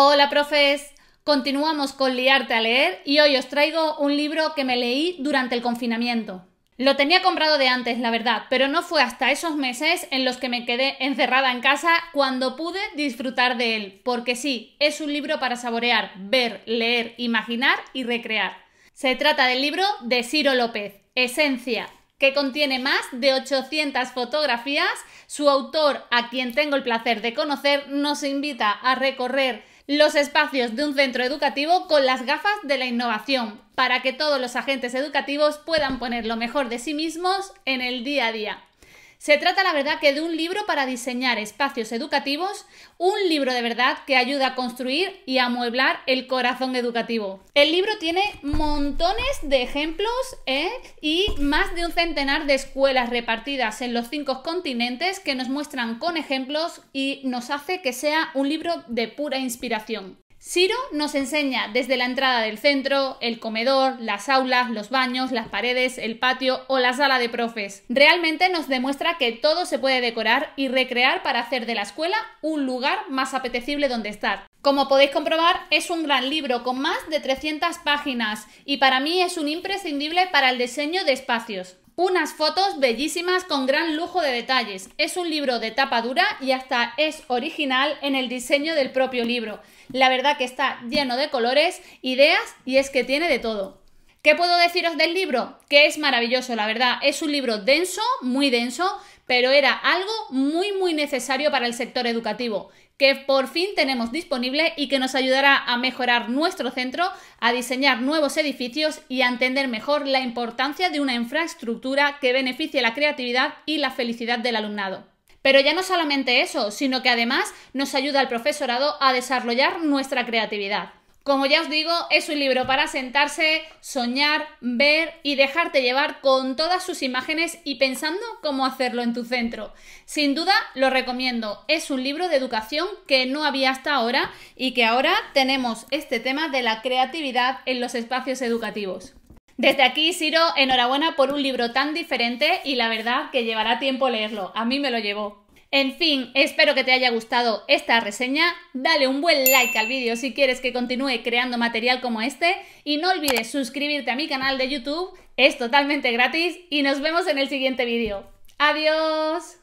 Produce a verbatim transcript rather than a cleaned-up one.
Hola profes, continuamos con Liarte a leer y hoy os traigo un libro que me leí durante el confinamiento. Lo tenía comprado de antes, la verdad, pero no fue hasta esos meses en los que me quedé encerrada en casa cuando pude disfrutar de él, porque sí, es un libro para saborear, ver, leer, imaginar y recrear. Se trata del libro de Siro López, Esencia, que contiene más de ochocientas fotografías. Su autor, a quien tengo el placer de conocer, nos invita a recorrer los espacios de un centro educativo con las gafas de la innovación, para que todos los agentes educativos puedan poner lo mejor de sí mismos en el día a día. Se trata, la verdad, que de un libro para diseñar espacios educativos, un libro de verdad que ayuda a construir y amueblar el corazón educativo. El libro tiene montones de ejemplos ¿eh? y más de un centenar de escuelas repartidas en los cinco continentes que nos muestran con ejemplos y nos hace que sea un libro de pura inspiración. Siro nos enseña desde la entrada del centro, el comedor, las aulas, los baños, las paredes, el patio o la sala de profes. Realmente nos demuestra que todo se puede decorar y recrear para hacer de la escuela un lugar más apetecible donde estar. Como podéis comprobar, es un gran libro con más de trescientas páginas y para mí es un imprescindible para el diseño de espacios. Unas fotos bellísimas con gran lujo de detalles. Es un libro de tapa dura y hasta es original en el diseño del propio libro. La verdad que está lleno de colores, ideas y es que tiene de todo. ¿Qué puedo deciros del libro? Que es maravilloso, la verdad. Es un libro denso, muy denso, pero era algo muy muy necesario para el sector educativo, que por fin tenemos disponible y que nos ayudará a mejorar nuestro centro, a diseñar nuevos edificios y a entender mejor la importancia de una infraestructura que beneficie la creatividad y la felicidad del alumnado. Pero ya no solamente eso, sino que además nos ayuda al profesorado a desarrollar nuestra creatividad. Como ya os digo, es un libro para sentarse, soñar, ver y dejarte llevar con todas sus imágenes y pensando cómo hacerlo en tu centro. Sin duda, lo recomiendo. Es un libro de educación que no había hasta ahora y que ahora tenemos este tema de la creatividad en los espacios educativos. Desde aquí, Siro, enhorabuena por un libro tan diferente y la verdad que llevará tiempo leerlo. A mí me lo llevó. En fin, espero que te haya gustado esta reseña, dale un buen like al vídeo si quieres que continúe creando material como este y no olvides suscribirte a mi canal de YouTube, es totalmente gratis y nos vemos en el siguiente vídeo. ¡Adiós!